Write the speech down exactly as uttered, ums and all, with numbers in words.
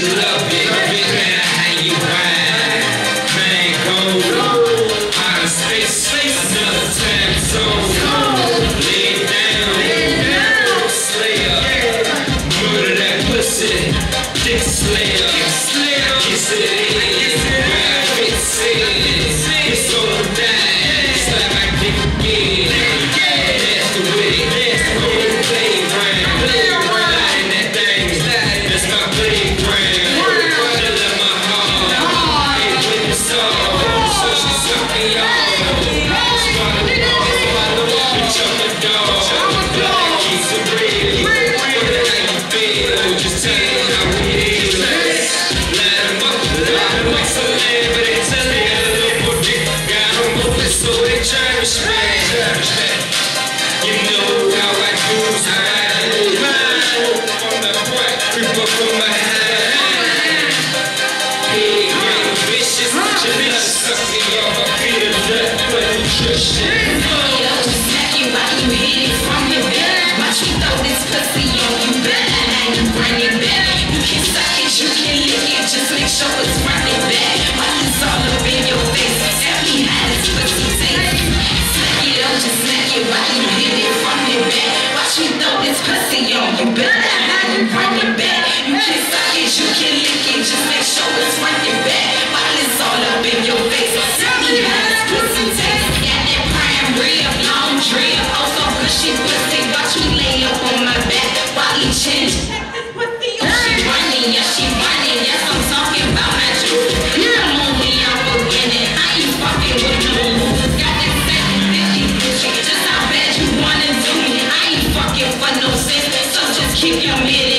you love it, big man, how you whine? Man, cold, out of space, space, another time zone. Lay down, lay down, slayer. Murder that pussy, dick slayer. Kiss it, kiss it, grab it, say it. It's all down, it's like my dick again. That's the way, that's the whole thing, right? That thing's that, that's my play. Keep your